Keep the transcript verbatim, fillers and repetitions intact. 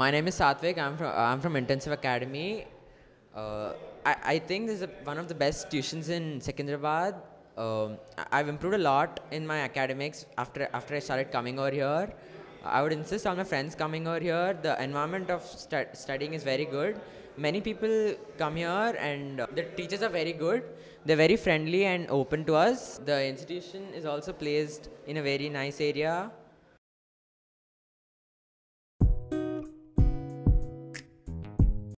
My name is Sathvik. I'm from, I'm from Intensive Academy. Uh, I, I think this is a, one of the best tuitions in Secunderabad. Um, I've improved a lot in my academics after, after I started coming over here. I would insist on my friends coming over here. The environment of stu studying is very good. Many people come here and uh, the teachers are very good. They're very friendly and open to us. The institution is also placed in a very nice area.